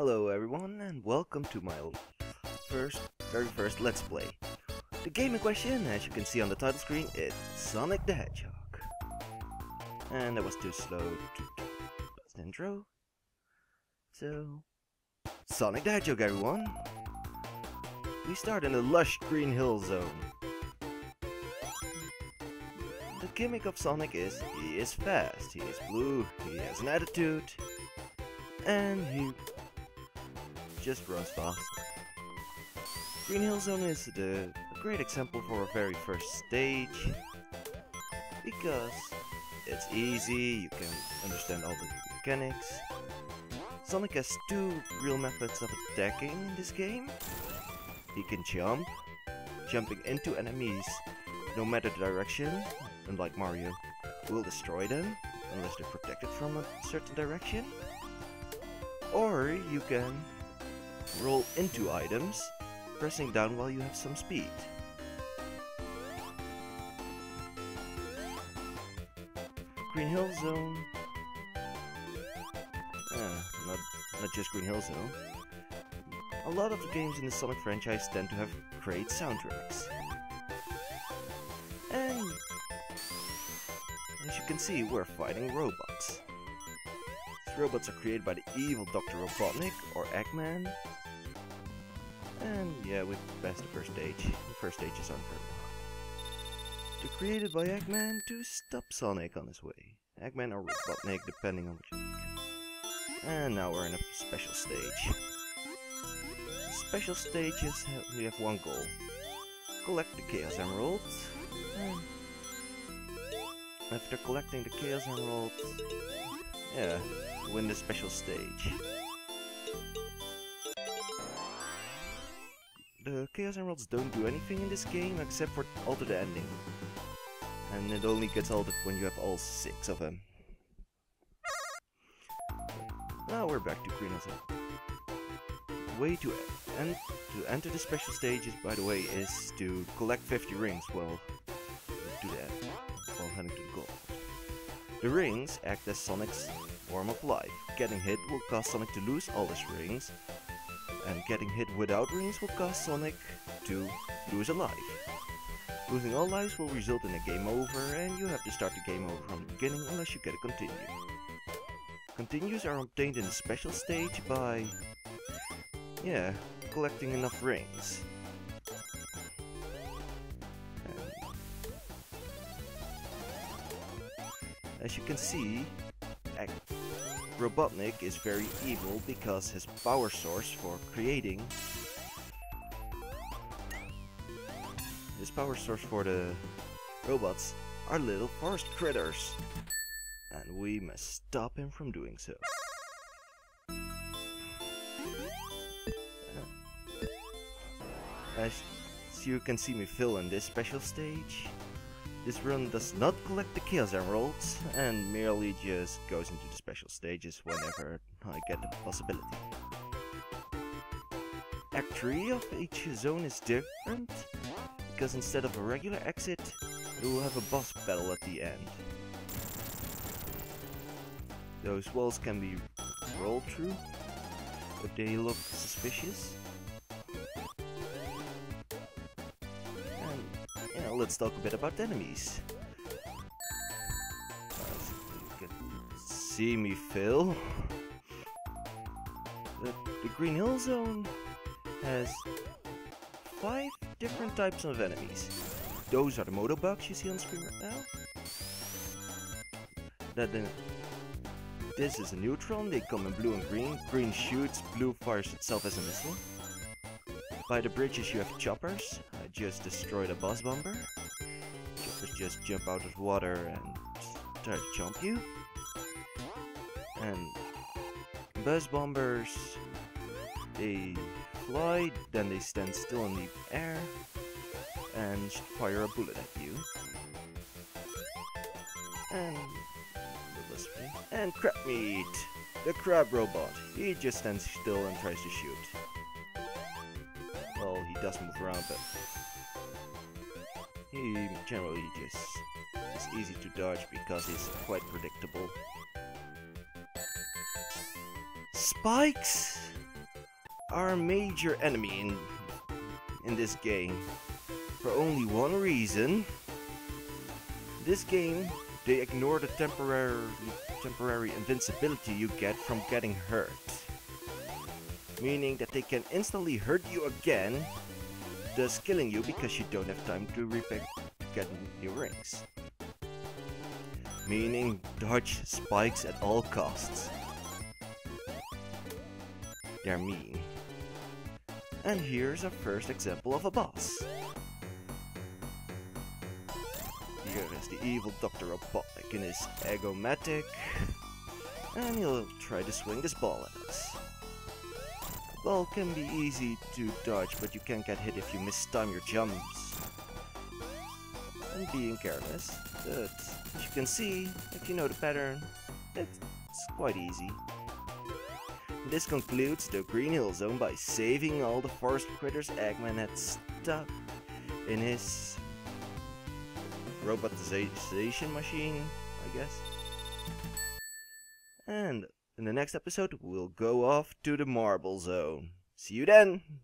Hello everyone and welcome to my very first Let's Play. The game in question, as you can see on the title screen, is Sonic the Hedgehog. And that was too slow to the intro. So, Sonic the Hedgehog everyone! We start in the lush Green Hill Zone. The gimmick of Sonic is, he is fast, he is blue, he has an attitude, and he just runs fast. Green Hill Zone is a great example for our very first stage because it's easy, you can understand all the mechanics. Sonic has two real methods of attacking in this game. He can jump, jumping into enemies no matter the direction, unlike Mario, will destroy them unless they're protected from a certain direction. Or you can roll into items, pressing down while you have some speed. Green Hill Zone... not just Green Hill Zone. A lot of the games in the Sonic franchise tend to have great soundtracks. And as you can see, we're fighting robots. These robots are created by the evil Dr. Robotnik, or Eggman. And yeah, we passed the first stage. The first stages aren't very long. They're created by Eggman to stop Sonic on his way. Eggman or Robotnik, depending on what you pick. And now we're in a special stage. Special stages, we have one goal. Collect the Chaos Emeralds. And after collecting the Chaos Emeralds, yeah, win the special stage. The Chaos Emeralds don't do anything in this game except for alter the ending. And it only gets altered when you have all 6 of them. Now we're back to Green Hill Zone. The way to enter the special stages, by the way, is to collect 50 rings while heading to the goal. The rings act as Sonic's form of life. Getting hit will cause Sonic to lose all his rings, and getting hit without rings will cause Sonic to lose a life. Losing all lives will result in a game over, and you have to start the game over from the beginning unless you get a continue. Continues are obtained in the special stage by... yeah, collecting enough rings. And as you can see, Robotnik is very evil because his power source for creating... his power source for the robots are little forest critters. And we must stop him from doing so. As you can see me fill in this special stage, this run does not collect the Chaos Emeralds and merely just goes into the special stages whenever I get the possibility. Act 3 of each zone is different, because instead of a regular exit, you will have a boss battle at the end. Those walls can be rolled through if they look suspicious. Let's talk a bit about the enemies. As you can see me fill. The Green Hill Zone has 5 different types of enemies. Those are the Moto Bugs you see on the screen right now. This is a Neutron. They come in blue and green. Green shoots, blue fires itself as a missile. By the bridges you have choppers. Just destroy the Buzzbomber. Choppers just jump out of water and try to chomp you. And Buzzbombers, they fly, then they stand still in the air and fire a bullet at you. And Crabmeat, the crab robot, he just stands still and tries to shoot. Well, he does move around, but he generally just is easy to dodge because he's quite predictable. Spikes! our major enemy in this game. For only one reason. This game, they ignore the temporary invincibility you get from getting hurt. Meaning that they can instantly hurt you again, thus killing you because you don't have time to repack to get new rings. Meaning dodge spikes at all costs. They're mean. And here's our first example of a boss. Here is the evil Dr. Robotnik in his Eggomatic, and he'll try to swing this ball at us. The ball can be easy to dodge, but you can get hit if you mistime your jumps and being careless, but as you can see, if you know the pattern, it's quite easy. This concludes the Green Hill Zone by saving all the forest critters Eggman had stuck in his robotization machine, I guess. And in the next episode, we'll go off to the Marble Zone. See you then!